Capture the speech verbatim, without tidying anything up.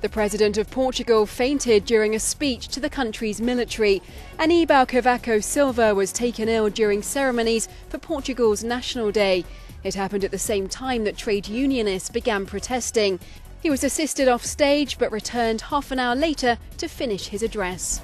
The President of Portugal fainted during a speech to the country's military. Aníbal Cavaco Silva was taken ill during ceremonies for Portugal's National Day. It happened at the same time that trade unionists began protesting. He was assisted off stage but returned half an hour later to finish his address.